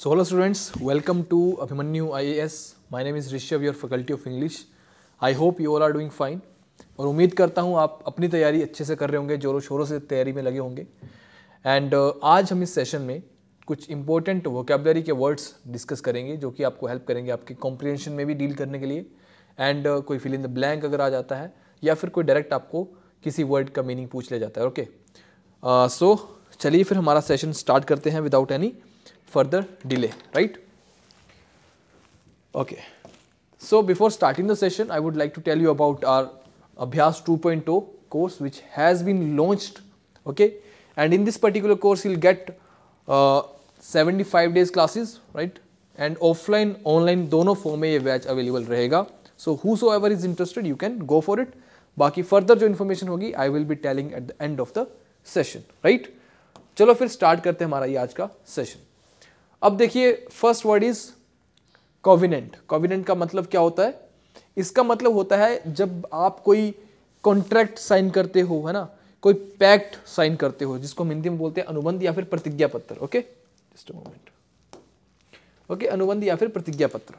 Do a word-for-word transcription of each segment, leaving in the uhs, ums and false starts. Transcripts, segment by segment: So hello students, welcome to Abhimanyu I A S. My name is रिश of your faculty of English. I hope you all are doing fine. और उम्मीद करता हूँ आप अपनी तैयारी अच्छे से कर रहे होंगे, जोरों शोरों से तैयारी में लगे होंगे. एंड uh, आज हम इस सेशन में कुछ इंपॉर्टेंट वोकेबलरी के वर्ड्स डिस्कस करेंगे जो कि आपको हेल्प करेंगे आपके कॉम्प्रिहेंशन में भी डील करने के लिए. एंड uh, कोई फिल इन द ब्लैंक अगर आ जाता है या फिर कोई डायरेक्ट आपको किसी वर्ड का मीनिंग पूछ लिया जाता है. Okay so okay. uh, so, चलिए फिर हमारा सेशन स्टार्ट करते हैं without any further delay, right? Okay, so before starting the session I would like to tell you about our Abhyas two point oh course which has been launched, okay? And in this particular course you'll get uh, seventy-five days classes, right? And offline online दोनों form में ये batch available रहेगा. So whosoever is interested you can go for it. बाकी further जो information होगी I will be telling at the end of the session, right? चलो फिर start करते हैं हमारा ये आज का session. अब देखिए first word is covenant. Covenant का मतलब क्या होता है? इसका मतलब होता है जब आप कोई कॉन्ट्रैक्ट साइन करते हो, है ना, कोई पैक्ट साइन करते हो जिसको हम हिंदी में बोलते हैं अनुबंध या फिर प्रतिज्ञा पत्र. Okay just a moment. Okay अनुबंध या फिर प्रतिज्ञा पत्र,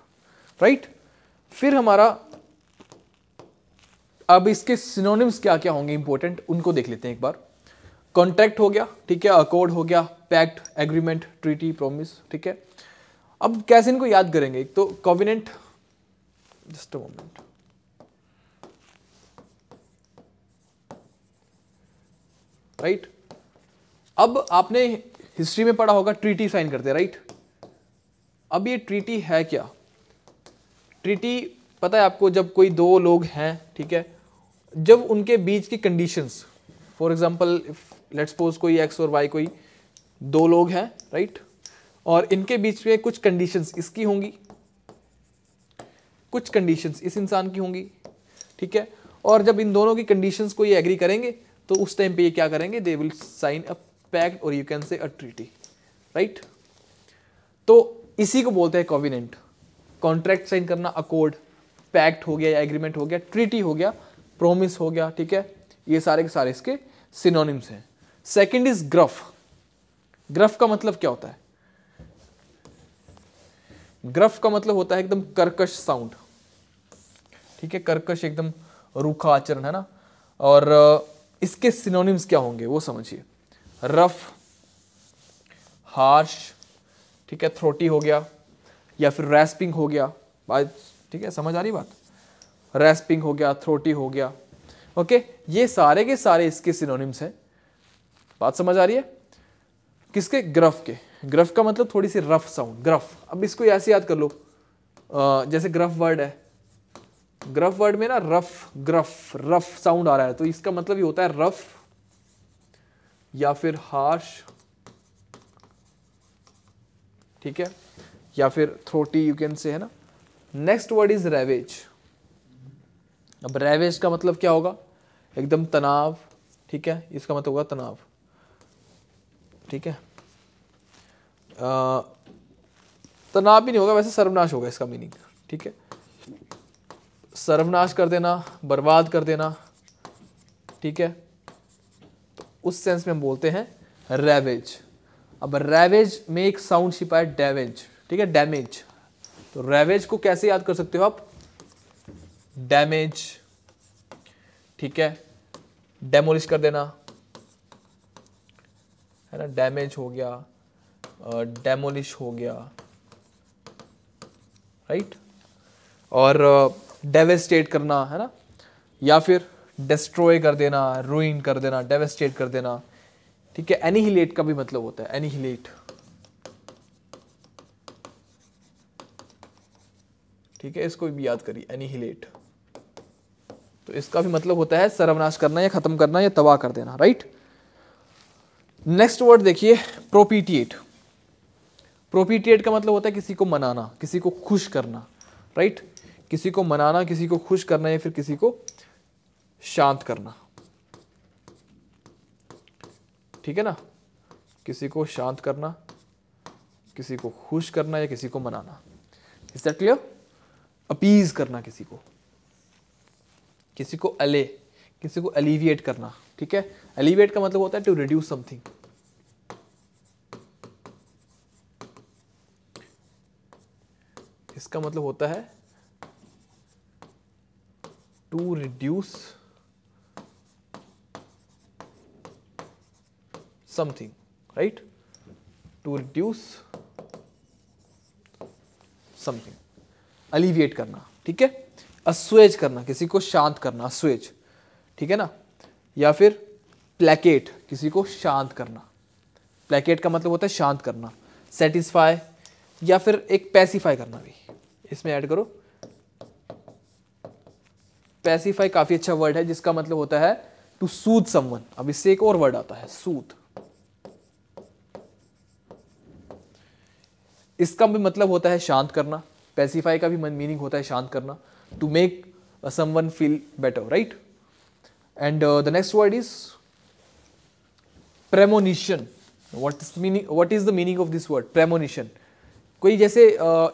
राइट? फिर हमारा अब इसके सिनोनिम्स क्या क्या होंगे इंपॉर्टेंट, उनको देख लेते हैं एक बार. कॉन्ट्रैक्ट हो गया, ठीक है. अकॉर्ड हो गया, पैक्ट, एग्रीमेंट, ट्रीटी, प्रोमिस, ठीक है. अब कैसे इनको याद करेंगे? एक तो covenant, just a moment. Right, अब आपने हिस्ट्री में पढ़ा होगा ट्रीटी साइन करते, राइट? अब ये ट्रीटी है क्या? ट्रीटी पता है आपको, जब कोई दो लोग हैं, ठीक है, जब उनके बीच की conditions, for example let's suppose कोई एक्स और वाई, कोई दो लोग हैं, राइट, और इनके बीच में कुछ कंडीशंस इसकी होंगी, कुछ कंडीशंस इस इंसान की होंगी, ठीक है. और जब इन दोनों की कंडीशंस को ये एग्री करेंगे तो उस टाइम पे ये क्या करेंगे, they will sign a pact और you can say a treaty, right? तो इसी को बोलते हैं कॉविनेंट. कॉन्ट्रैक्ट साइन करना, अकॉर्ड, पैक्ट हो गया या एग्रीमेंट हो गया, ट्रीटी हो गया, प्रोमिस हो गया, ठीक है. ये सारे के सारे इसके सिनोनिम्स हैं. Second is gruff. ग्रफ का मतलब क्या होता है? ग्रफ का मतलब होता है एकदम कर्कश साउंड, ठीक है. कर्कश, एकदम रूखा आचरण, है ना. और इसके सिनोनिम्स क्या होंगे वो समझिए. रफ, हार्श, ठीक है, थ्रोटी हो गया या फिर रैस्पिंग हो गया बात, ठीक है, समझ आ रही बात? रैस्पिंग हो गया, थ्रोटी हो गया, ओके. ये सारे के सारे इसके सिनोनिम्स हैं. बात समझ आ रही है? किसके? ग्रफ के. ग्रफ का मतलब थोड़ी सी रफ साउंड, ग्रफ. अब इसको ऐसे याद कर लो, आ, जैसे ग्रफ वर्ड है, ग्रफ वर्ड में ना रफ, ग्रफ, रफ साउंड आ रहा है, तो इसका मतलब ये होता है रफ या फिर हार्श, ठीक है, या फिर थ्रोटी यू कैन से, है ना. Next word is ravage. अब रेवेज का मतलब क्या होगा? एकदम तनाव, ठीक है. इसका मतलब होगा तनाव, ठीक है. तनाव भी नहीं होगा वैसे, सर्वनाश होगा इसका मीनिंग, ठीक है. सर्वनाश कर देना, बर्बाद कर देना, ठीक है. तो उस सेंस में हम बोलते हैं रैवेज. अब रैवेज में एक साउंड छिपा है, डैमेज, ठीक है, डैमेज. तो रैवेज को कैसे याद कर सकते हो आप? डैमेज, ठीक है, डेमोलिश कर देना, है ना. डैमेज हो गया, डेमोलिश हो गया, राइट. और डेवेस्टेट करना, है ना, या फिर डिस्ट्रॉय कर देना, रूइन कर देना, डेवेस्टेट कर देना, ठीक है. एनिहिलेट का भी मतलब होता है, एनिहिलेट, ठीक है. इसको भी याद करिए, एनिहिलेट. तो इसका भी मतलब होता है सर्वनाश करना या खत्म करना या तबाह कर देना, राइट. नेक्स्ट वर्ड देखिए, प्रोपीटिएट. प्रोपीटिएट का मतलब होता है किसी को मनाना, किसी को खुश करना, राइट. किसी को मनाना, किसी को खुश करना या फिर किसी को शांत करना, ठीक है ना. किसी को शांत करना, किसी को खुश करना या किसी को मनाना. Is that clear? अपीज करना किसी को, किसी को अले, किसी को अलीविएट करना, ठीक है. अलीविएट का मतलब होता है टू रिड्यूस समथिंग, इसका मतलब होता है to reduce something, right, to reduce something, alleviate करना, ठीक है, अस्वेज करना, किसी को शांत करना, अस्वेज, ठीक है ना, या फिर प्लेकेट, किसी को शांत करना, प्लेकेट का मतलब होता है शांत करना, सेटिस्फाई या फिर एक पैसिफाई करना भी इसमें ऐड करो। पैसिफाई काफी अच्छा वर्ड है जिसका मतलब होता है टू सूद समवन। अब इससे एक और वर्ड आता है सूद, इसका भी मतलब होता है शांत करना, पैसिफाई का भी मीनिंग होता है शांत करना, to make someone feel better, right. And the next word is premonition. What is meaning, what is the meaning of this word premonition? कोई जैसे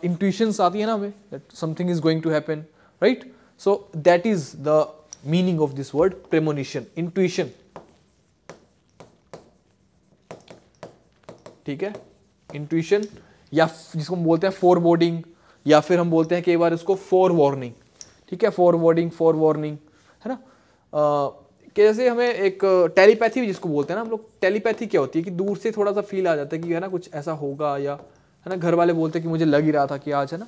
इंट्यूशंस आती है ना हमें, something is going to happen, right, so that is the meaning of this word premonition, intuition, ठीक है, intuition, या जिसको हम बोलते हैं फोरबोर्डिंग, या फिर हम बोलते हैं कई बार इसको फोर वार्निंग, ठीक है, फोर वार्निंग, फोर वार्निंग, है ना। आ, कि जैसे हमें एक टेलीपैथी भी जिसको बोलते हैं ना हम लोग, टेलीपैथी क्या होती है कि दूर से थोड़ा सा फील आ जाता है कि है ना कुछ ऐसा होगा, या है ना घर वाले बोलते हैं कि मुझे लग ही रहा था कि आज है ना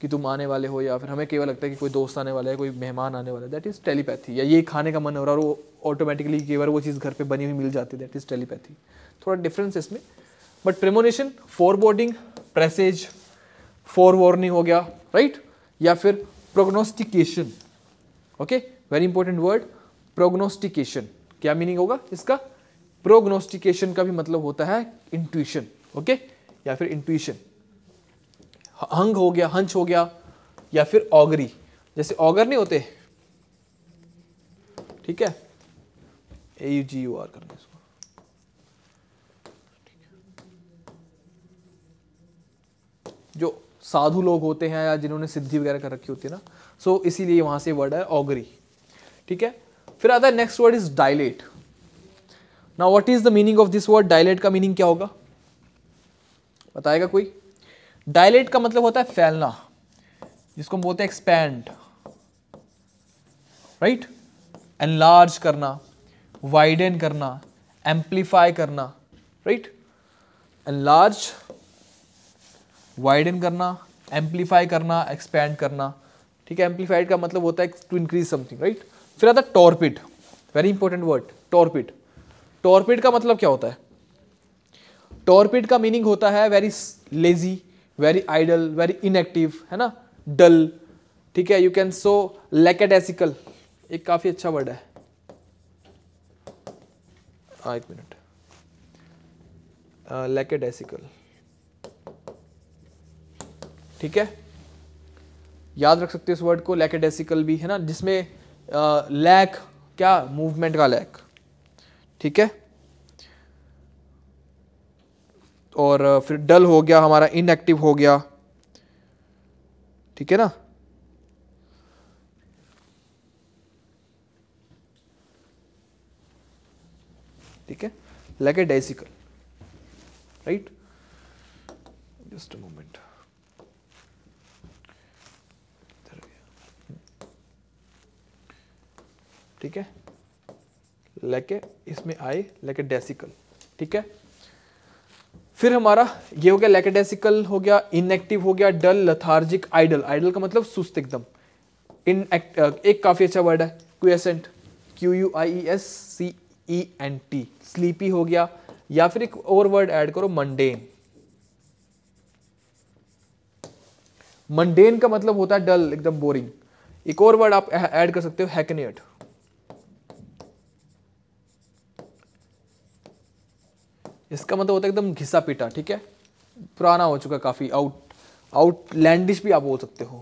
कि तुम आने वाले हो, या फिर हमें केवल लगता है कि कोई दोस्त आने वाला है, कोई मेहमान आने वाला है, दैट इज़ टेलीपैथी। या ये खाने का मन हो रहा है वो ऑटोमेटिकली कई बार वो चीज़ घर पर बनी हुई मिल जाती है, दैट इज़ टेलीपैथी। थोड़ा डिफरेंस इसमें, but premonition, foreboding, presage, forewarning हो गया, राइट, या फिर prognostication, okay, very important word prognostication. क्या मीनिंग होगा इसका? प्रोग्नोस्टिकेशन का भी मतलब होता है इंट्यूशन, ओके, या फिर इंट्यूशन, हंग हो गया, हंच हो गया, या फिर ऑगरी, जैसे ऑगर नहीं होते, ठीक है, A U G U R करना इसको, जो साधु लोग होते हैं या जिन्होंने सिद्धि वगैरह कर रखी होती है ना, सो so, इसीलिए वहां से वर्ड है ऑगरी, ठीक है। फिर आता है next word is dilate. Now what is the meaning of this word? Dilate का मीनिंग क्या होगा बताएगा कोई? डायलेट का मतलब होता है फैलना, जिसको हम बोलते हैं एक्सपैंड, राइट, एनलार्ज करना, वाइडन करना, एम्पलीफाई करना, राइट, एनलार्ज, वाइडन करना, एम्पलीफाई करना, एक्सपैंड करना, ठीक है। एम्पलीफाइड का मतलब होता है टू इंक्रीज समथिंग, राइट। फिर आता है torpid, very important word torpid. Torpid का मतलब क्या होता है? टॉर्पिड का मीनिंग होता है very lazy, very idle, very inactive, है ना, डल, ठीक है, यू कैन सो लैकेडेसिकल, एक काफी अच्छा वर्ड है, आ, एक मिनट, लैकेडेसिकल, ठीक है, याद रख सकते हो इस वर्ड को, लैकेडेसिकल भी, है ना, जिसमें लैक क्या, मूवमेंट का लैक, ठीक है, और फिर डल हो गया हमारा, इनएक्टिव हो गया, ठीक है ना, ठीक है, lackadaisical, right, just a moment, ठीक है, लेके इसमें आए लैकेडेसिकल, ठीक है। फिर हमारा ये हो गया लैकेडेसिकल, हो गया इनएक्टिव, हो गया डल, लथार्जिक, आइडल। आइडल का मतलब सुस्त एकदम, इन एक काफी अच्छा वर्ड है quiescent, Q U I E S C E N T, sleepy हो गया, या फिर एक और वर्ड ऐड करो मंडेन। मंडेन का मतलब होता है डल, एकदम बोरिंग। एक और वर्ड आप ऐड कर सकते हो, हैकनेड, इसका मतलब होता है एकदम घिसा पीटा, ठीक है, पुराना हो चुका, काफी आउट, आउटलैंडिश भी आप बोल सकते हो,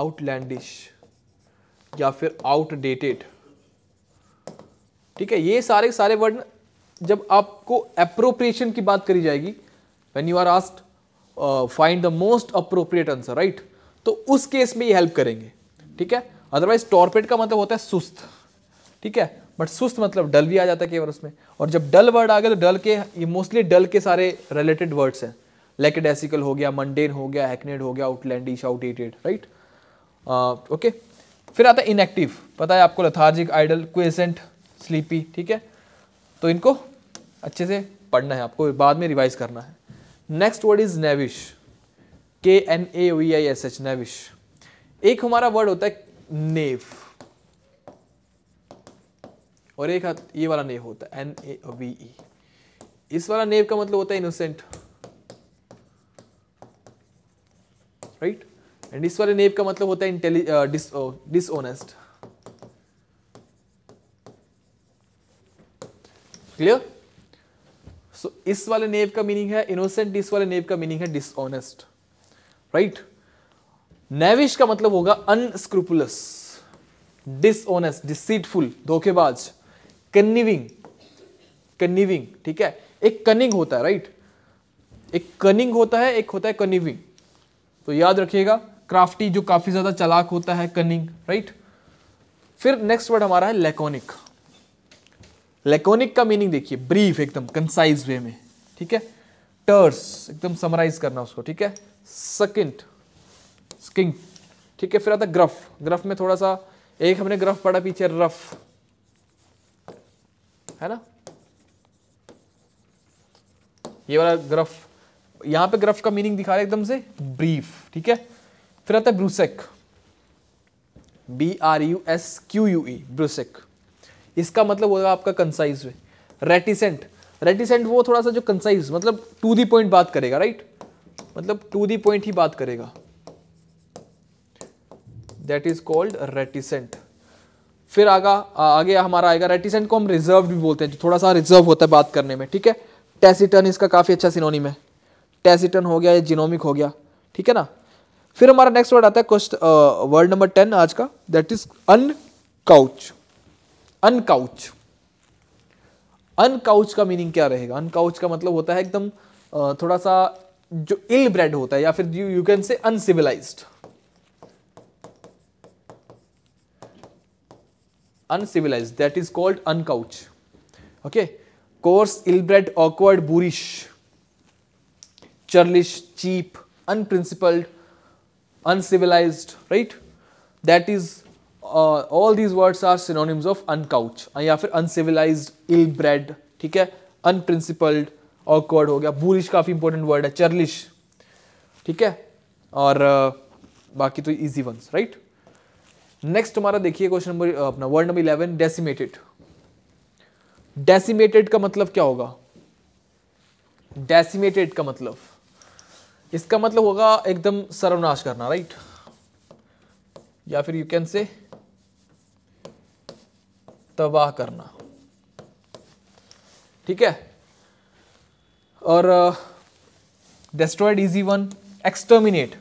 आउटलैंडिश या फिर आउटडेटेड, ठीक है। ये सारे सारे वर्ड जब आपको एप्रोप्रिएशन की बात करी जाएगी, when you are asked find the most appropriate answer, right, तो उस केस में ये हेल्प करेंगे, ठीक है। अदरवाइज टॉर्पेड का मतलब होता है सुस्त, ठीक है, बट सुस्त मतलब डल भी आ जाता है केवल उसमें, और जब डल वर्ड आ गया तो डल के ये मोस्टली डल के सारे रिलेटेड वर्ड्स हैं, लैकेडेसिकल हो गया, मंडेन हो गया, हैकनेड हो गया, आउटलैंडिश, आउटडेटेड, राइट। ओके, फिर आता है इनएक्टिव, पता है आपको, लेथार्जिक, आइडल, क्वेसेंट, स्लीपी, ठीक है। तो इनको अच्छे से पढ़ना है आपको, बाद में रिवाइज करना है। Next word is knavish, K N A V I S H, knavish. एक हमारा वर्ड होता है नेव और एक ये वाला नेव होता है, एन ए वी ई। इस वाला नेव का मतलब होता है इनोसेंट, राइट, एंड इस वाले नेव का मतलब होता है इंटेलि डिसऑनेस्ट। क्लियर? सो इस वाले नेव का मीनिंग है इनोसेंट, इस वाले नेव का मीनिंग है डिसऑनेस्ट, राइट। नेविश का मतलब होगा अनस्क्रूपुलस, डिसऑनेस्ट, डिसीटफुल, धोखेबाज, कनिविंग, कनिविंग, ठीक है। एक कनिंग होता है, राइट, एक कनिंग होता है, एक होता है कनिविंग। तो याद रखिएगा, क्राफ्टी जो काफी ज्यादा चालाक होता है, कनिंग, राइट। फिर नेक्स्ट वर्ड हमारा है लैकोनिक। लैकोनिक का मीनिंग देखिए, ब्रीफ, एकदम कंसाइज वे में, ठीक है। टर्स, एकदम समराइज करना उसको, ठीक है। सकिंट, स्किंग, ठीक है। फिर आता ग्रफ, ग्रफ में थोड़ा सा, एक हमने ग्रफ पढ़ा पीछे, रफ है ना, ये वाला ग्रफ। यहां पे ग्रफ का मीनिंग दिखा रहा है एकदम से ब्रीफ, ठीक है। फिर आता है brusque, B R U S Q U E, brusque. इसका मतलब होगा आपका कंसाइज वे। रेटिसेंट, रेटिसेंट वो थोड़ा सा जो कंसाइज, मतलब टू दी पॉइंट बात करेगा, राइट, मतलब टू दी पॉइंट ही बात करेगा, दैट इज कॉल्ड रेटिसेंट। फिर आगा आगे हमारा आएगा, रेटिसेंट को हम रिजर्व भी बोलते हैं, जो थोड़ा सा रिजर्व होता है बात करने में, ठीक है। टेसिटन इसका काफी अच्छा सिनोनिम है, टेसिटन हो गया, ये जिनोमिक हो गया, ठीक है ना। फिर हमारा नेक्स्ट वर्ड आता है क्वेश्चन, वर्ड नंबर टेन आज का, दैट इज अनकाउच। अनकाउच, अनकाउच का मीनिंग क्या रहेगा? अनकाउच का मतलब होता है एकदम uh, थोड़ा सा जो इल ब्रेड होता है, या फिर you can say uncivilised, uncivilised, that is called uncouth, okay. Coarse, ill bred, awkward, boorish, churlish, cheap, unprincipled, uncivilised, right, that is all these words are synonyms of uncouth, या फिर uncivilised, ill bred, ठीक है। अनप्रिंसिपल्ड, awkward हो गया, बुरिश काफी important word है, चर्लिश, ठीक है, और uh, बाकी तो इजी वंस, राइट। नेक्स्ट हमारा देखिए क्वेश्चन नंबर अपना word number eleven, decimated. Decimated का मतलब क्या होगा? डेसिमेटेड का मतलब, इसका मतलब होगा एकदम सर्वनाश करना, राइट, या फिर यू कैन से तबाह करना, ठीक है। और डिस्ट्रॉयड इजी वन, एक्सटर्मिनेट,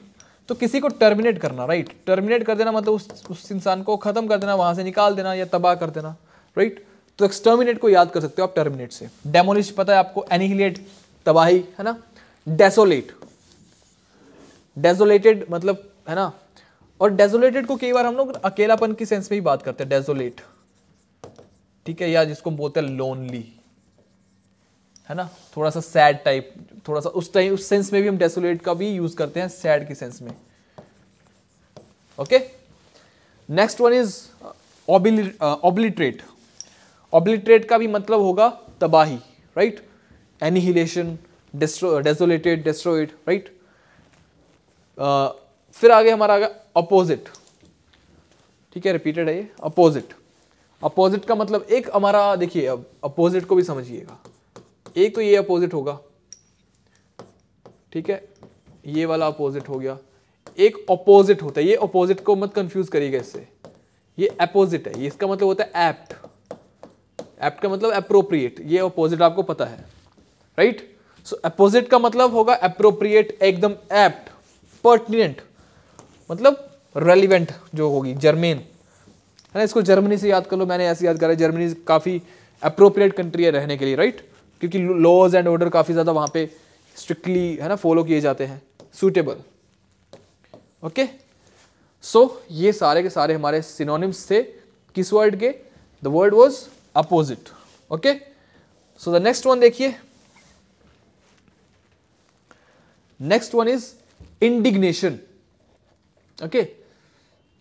तो किसी को टर्मिनेट करना, राइट, टर्मिनेट कर देना मतलब उस उस इंसान को खत्म कर देना, वहां से निकाल देना या तबाह कर देना, राइट। तो एक्सटर्मिनेट को याद कर सकते हो आप टर्मिनेट से। डेमोलिश पता है आपको, एनिहिलेट, तबाही, है ना। डेसोलेट, डेसोलेटेड मतलब, है ना। और डेसोलेटेड को कई बार हम लोग अकेलापन की सेंस में ही बात करते हैं, डेसोलेट, ठीक है, या जिसको हम बोलते हैं लोनली, है ना, थोड़ा सा सैड टाइप, थोड़ा सा उस टाइम उस सेंस में भी हम डेसोलेट का भी यूज करते हैं, सैड की सेंस में, okay. Next one is obliterate. Obliterate का भी मतलब होगा तबाही, right, annihilation, desolated, destroyed, right. फिर आगे हमारा आगे अपोजिट, ठीक है, रिपीटेड है ये, अपोजिट। अपोजिट का मतलब, एक हमारा देखिए, अब अपोजिट को भी समझिएगा, एक तो ये अपोजिट होगा, ठीक है, ये वाला अपोजिट हो गया, एक अपोजिट होता है, ये अपोजिट को मत कंफ्यूज करिएगा इससे, ये अपोजिट है, इसका मतलब होता है एप्ट, एप्ट का मतलब एप्रोप्रिएट, ये अपोजिट आपको पता है, राइट। सो अपोजिट का मतलब होगा एप्रोप्रिएट, एकदम एप्ट, पर्टिनेंट मतलब रेलिवेंट जो होगी, जर्मेन, है ना, इसको जर्मनी से याद कर लो, मैंने ऐसे याद करा, जर्मनी काफी एप्रोप्रिएट कंट्री है रहने के लिए, राइट, क्योंकि लॉज एंड ऑर्डर काफी ज्यादा वहां पे स्ट्रिक्टली, है ना, फॉलो किए जाते हैं, सूटेबल, ओके। सो ये सारे के सारे हमारे सिनोनिम्स थे किस वर्ड के? The word was opposite, okay. So the next one देखिए, next one is indignation. Okay,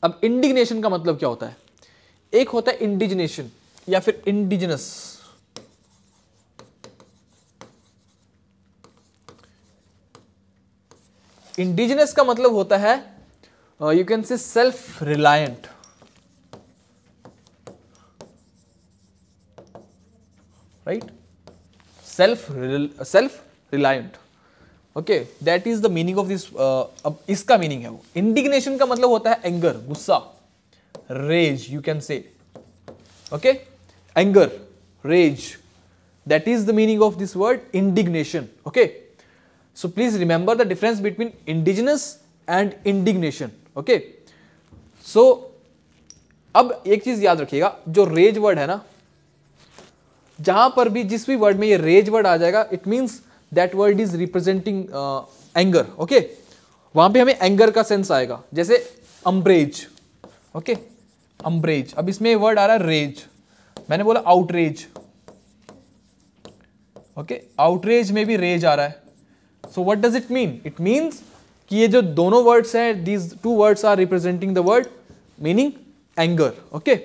अब इंडिग्नेशन का मतलब क्या होता है? एक होता है इंडिजनेशन या फिर इंडिजिनस. इंडिजिनस का मतलब होता है you can say self reliant. Right, self self reliant. Okay, that is the meaning of this. अब इसका मीनिंग है वो. इंडिग्नेशन का मतलब होता है एंगर, गुस्सा, rage you can say. Okay, anger, rage, that is the meaning of this word indignation. Okay, so please remember the difference between indigenous and indignation. Okay, so अब एक चीज याद रखिएगा, जो रेज वर्ड है ना, जहां पर भी जिस भी वर्ड में ये रेज वर्ड आ जाएगा, it means That word is representing uh, anger. Okay, वहां पे हमें anger का sense आएगा. जैसे umbrage, okay, umbrage. अब इसमें word आ रहा है rage. मैंने बोला outrage, okay, outrage में भी rage आ रहा है. So what does it mean? It means कि ये जो दोनों words हैं, these two words are representing the word meaning anger. Okay,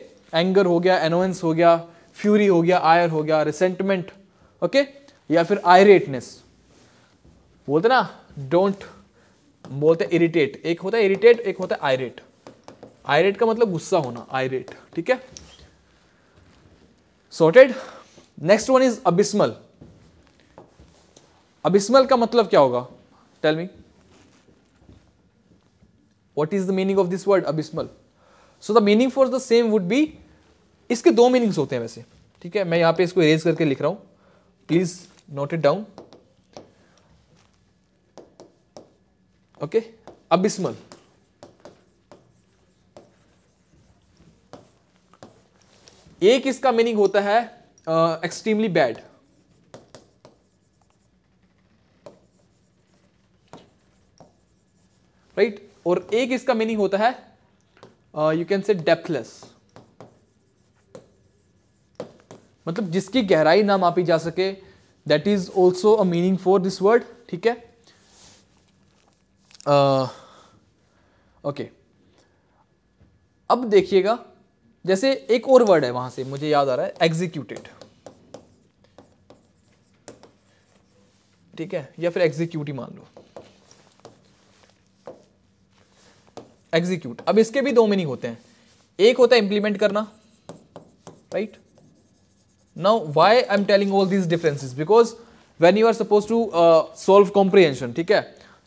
anger हो गया, annoyance हो गया, fury हो गया, ire हो गया, resentment. Okay, या फिर आयरेटनेस बोलते ना, डोंट बोलते इरिटेट. एक होता है इरिटेट, एक होता है आयरेट. आयरेट का मतलब गुस्सा होना, आयरेट. ठीक है, sorted. Next one is abysmal. Abysmal का मतलब क्या होगा? Tell me what is the meaning of this word abysmal. So the meaning for the same would be, इसके दो मीनिंग्स होते हैं वैसे. ठीक है, मैं यहां पे इसको इरेज करके लिख रहा हूं, please note it down. Okay, abysmal. एक इसका मीनिंग होता है एक्सट्रीमली बैड. राइट, और एक इसका मीनिंग होता है यू कैन से डेप्थलेस, मतलब जिसकी गहराई ना मापी जा सके. That is also a meaning for this word. ठीक है, ओके, uh, okay. अब देखिएगा, जैसे एक और वर्ड है वहां से मुझे याद आ रहा है, एग्जीक्यूटेड. ठीक है, या फिर एग्जीक्यूट ही मान लो, एग्जीक्यूट. अब इसके भी दो मीनिंग होते हैं. एक होता है इंप्लीमेंट करना. Right right? Now why I'm telling all these differences? Because when you are supposed to uh, solve comprehension, ठीक है,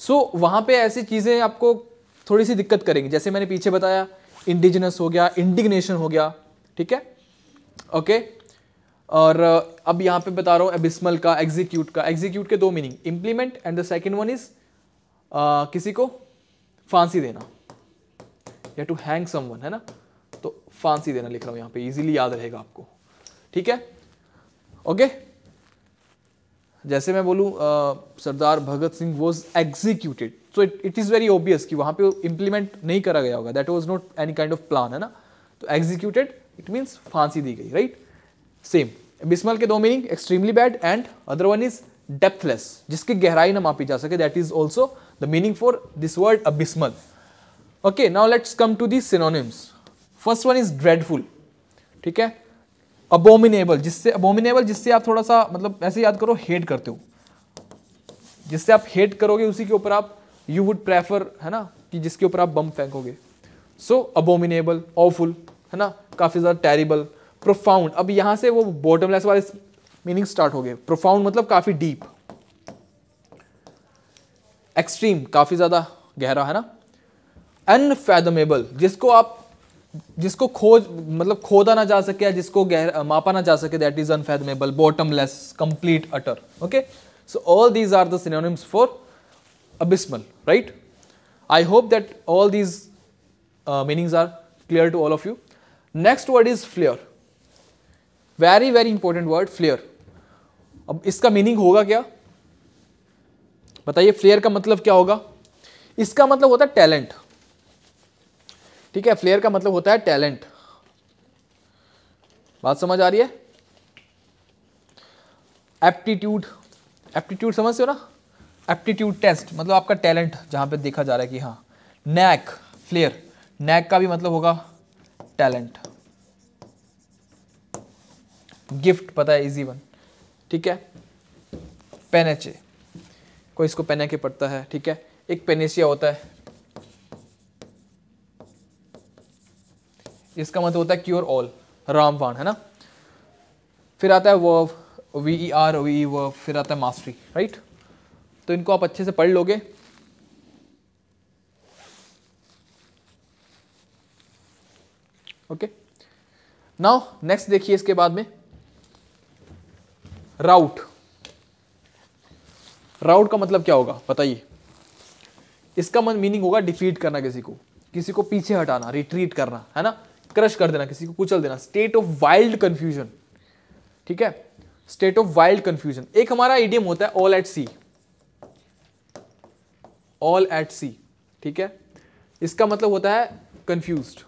so वहाँ पे ऐसी चीज़ें आपको थोड़ी सी दिक्कत करेंगी. जैसे मैंने पीछे बताया, indigenous हो गया, indignation हो गया. ठीक है, ओके okay? और uh, अब यहाँ पे बता रहा हूँ abysmal का, execute का. execute के दो meaning, implement and the second one is uh, किसी को फांसी देना या to hang someone, है ना, तो फांसी देना लिख रहा हूँ यहाँ पे, easily याद रहेगा आपको. ठीक है, ओके, जैसे मैं बोलूं Sardar Bhagat Singh was executed, so it it is very obvious कि वहां पे इंप्लीमेंट नहीं करा गया होगा. That was not any kind of plan, है ना, तो एग्जीक्यूटेड इट मींस फांसी दी गई. Right, same. अबिस्मल के दो meaning, extremely bad and other one is depthless, जिसकी गहराई ना मापी जा सके. That is also the meaning for this word abysmal. Okay, now let's come to the synonyms. First one is dreadful. ठीक है, abominable, जिससे abominable जिससे आप थोड़ा सा मतलब ऐसे याद करो, हेट करते हो, जिससे आप हेट करोगे उसी के ऊपर आप you would prefer, है ना, कि जिसके ऊपर आप बम फेंकोगे. so abominable, awful, है ना, काफ़ी ज़्यादा terrible, profound. अब यहाँ से वो bottomless वाले मीनिंग स्टार्ट हो गए. profound मतलब काफ़ी डीप, एक्सट्रीम काफ़ी ज़्यादा गहरा, है ना. unfathomable, जिसको आप जिसको खोज मतलब खोदा ना जा सके या जिसको गहरा मापा ना जा सके. That is unfathomable, bottomless, complete, utter. Okay, so all these are the synonyms for abysmal. Right, I hope that all these meanings are clear to all of you. Next word is flair. Very very important word, flair. अब इसका meaning होगा क्या, बताइए? Flare का मतलब क्या होगा? इसका मतलब होता है टैलेंट. ठीक है, फ्लेयर का मतलब होता है टैलेंट. बात समझ आ रही है? एप्टीट्यूड, एप्टीट्यूड समझते हो ना, एप्टीट्यूड टेस्ट मतलब आपका टैलेंट जहाँ पे देखा जा रहा है कि हाँ, नैक फ्लेयर, नैक का भी मतलब होगा टैलेंट। गिफ्ट पता है, इजी वन, ठीक है। पेनेचे, कोई इसको पेने के पड़ता है, ठीक है। एक पेनेशिया होता है, इसका मतलब होता है क्योर ऑल, रामबाण, है ना। फिर आता है verve, V E R V E verve, फिर आता है मास्टरी, राइट। तो इनको आप अच्छे से पढ़ लोगे। ओके, नाउ नेक्स्ट देखिए इसके बाद में राउट। राउट का मतलब क्या होगा बताइए। इसका मन मीनिंग होगा डिफीट करना, किसी को किसी को पीछे हटाना, रिट्रीट करना, है ना, क्रश कर देना, किसी को कुचल देना। स्टेट ऑफ वाइल्ड कंफ्यूजन, ठीक है, स्टेट ऑफ वाइल्ड कंफ्यूजन। एक हमारा इडियम होता है all at sea, all at sea, ठीक है। इसका मतलब होता है कंफ्यूज्ड,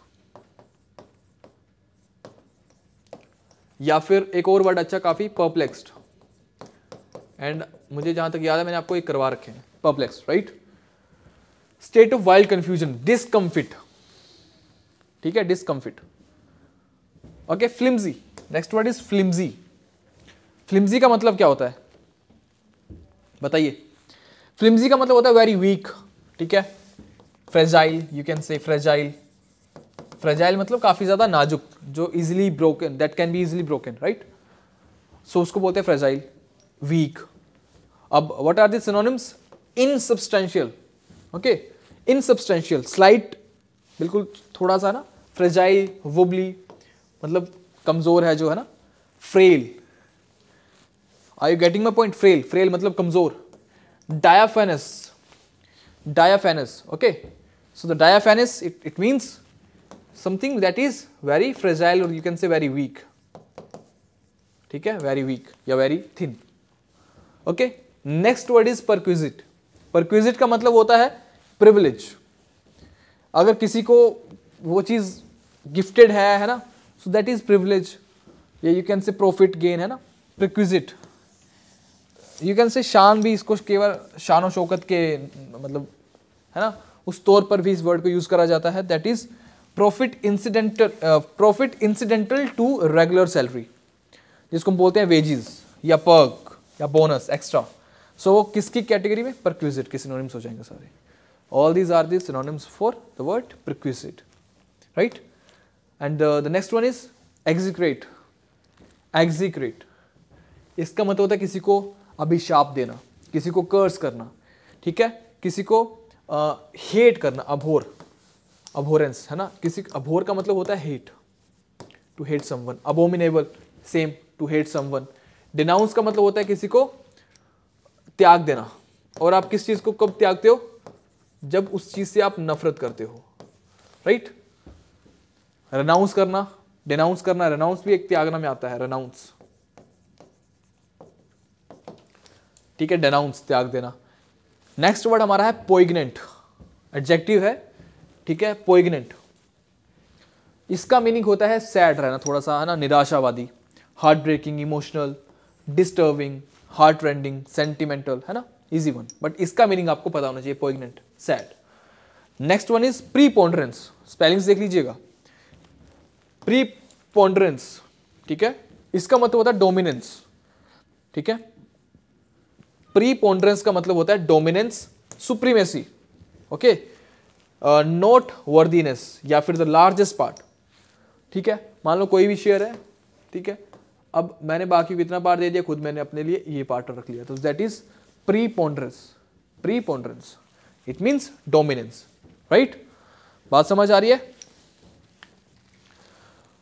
या फिर एक और वर्ड अच्छा काफी, परप्लेक्स्ड। एंड मुझे जहां तक याद है मैंने आपको एक करवा रखे हैं, perplexed, right. State of wild confusion, discomfit, ठीक है, discomfit. Okay, flimsy, next word is flimsy. Flimsy का मतलब क्या होता है बताइए। फ्लिम्जी का मतलब होता है वेरी वीक, ठीक है। Fragile, you can say fragile, fragile मतलब काफी ज्यादा नाजुक, जो easily broken, that can be easily broken, right. So उसको बोलते हैं फ्रेजाइल, वीक। अब what are the synonyms, insubstantial, okay, insubstantial, slight, बिल्कुल थोड़ा सा ना, फ्रेजाइल, वोबली मतलब कमजोर है जो, है ना। Frail, are you getting my point, frail, frail मतलब कमजोर। Diaphanous, diaphanous, okay. So the diaphanous, it it means something that is very fragile or you can say very weak, ठीक है, very weak या very thin, okay। next word is perquisite। perquisite का मतलब होता है privilege। अगर किसी को वो चीज gifted है, है ना, so that is privilege, या you can say profit gain, है ना, perquisite। you can say शान भी, इसको केवल शान और शौकत के मतलब, है ना, उस तौर पर भी इस word को use करा जाता है, that is profit incidental, profit incidental to regular salary, जिसको हम बोलते हैं वेजेस या पर्क या बोनस, एक्स्ट्रा। सो वो किसकी कैटेगरी में, परक्विजिट के सिनोनिम्स हो जाएंगे सारे। All these are the synonyms for the word perquisite, right. And the next one is execrate. Execrate, इसका मतलब होता है किसी को अभिशाप देना, किसी को कर्स करना, ठीक है, किसी को हेट uh, करना, अभोर, अबोरेंस, है ना। किसी अबोर का मतलब होता है hate, to hate someone. Abominable same, to hate someone. Denounce का मतलब होता है किसी को त्याग देना, और आप किस चीज को कब त्यागते हो, जब उस चीज से आप नफरत करते हो, राइट। रेनाउंस करना, डिनाउंस करना, रेनाउंस भी एक त्यागना में आता है, रेनाउंस, ठीक है, डिनाउंस त्याग देना। नेक्स्ट वर्ड हमारा है पोइग्नेंट, एडजेक्टिव है, ठीक है, पोइग्नेंट। इसका मीनिंग होता है सैड रहना, थोड़ा सा, है ना, निराशावादी, heart breaking, emotional, disturbing, heart rending, sentimental, है ना, इजी वन। बट इसका मीनिंग आपको पता होना चाहिए, poignant, sad. Next one is preponderance. Spellings देख लीजिएगा, प्रीपोंडरेंस, ठीक है, इसका मतलब होता है डोमिनेंस, ठीक है। प्रीपोंडरेंस का मतलब होता है dominance, supremacy, okay. Noteworthiness, या फिर द लार्जेस्ट पार्ट, ठीक है। मान लो कोई भी शेयर है, ठीक है, अब मैंने बाकी को इतना पार्ट दे दिया, खुद मैंने अपने लिए ये पार्ट रख लिया, तो that is preponderance. Preponderance it means dominance, right. बात समझ आ रही है,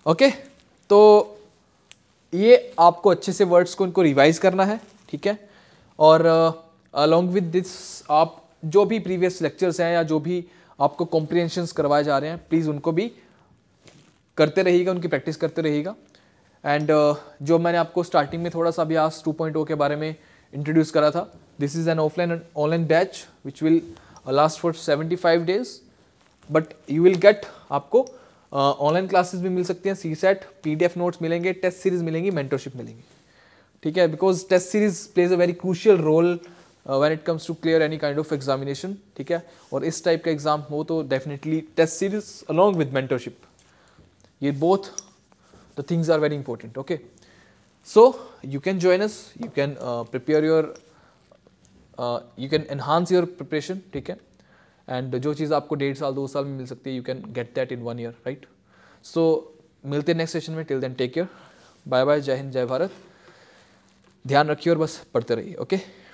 ओके। तो ये आपको अच्छे से वर्ड्स को इनको रिवाइज करना है, ठीक है। और अलॉन्ग विद दिस आप जो भी प्रीवियस लेक्चर्स हैं या जो भी आपको कॉम्प्रीहेंशंस करवाए जा रहे हैं, प्लीज़ उनको भी करते रहिएगा, उनकी प्रैक्टिस करते रहिएगा। एंड uh, जो मैंने आपको स्टार्टिंग में थोड़ा सा अभ्यास टू पॉइंट ओ के बारे में इंट्रोड्यूस करा था, this is an offline and online batch which will last for seventy five days, but you will get, आपको ऑनलाइन uh, क्लासेस भी मिल सकती हैं, सीसैट, पीडीएफ नोट्स मिलेंगे, टेस्ट सीरीज मिलेंगी, मेंटरशिप मिलेंगी, ठीक है। Because test series plays a very crucial role when it comes to clear any kind of examination, ठीक है। और इस टाइप का एग्जाम हो तो definitely test series along with mentorship, ये both the things are very important. Okay, so you can join us, you can prepare your, you can enhance your preparation, ठीक है। एंड जो चीज़ आपको डेढ़ साल दो साल में मिल सकती है, you can get that in one year, right. So मिलते हैं नेक्स्ट सेशन में, till then take care, bye bye, जय हिंद, जय भारत, ध्यान रखिए और बस पढ़ते रहिए, ओके।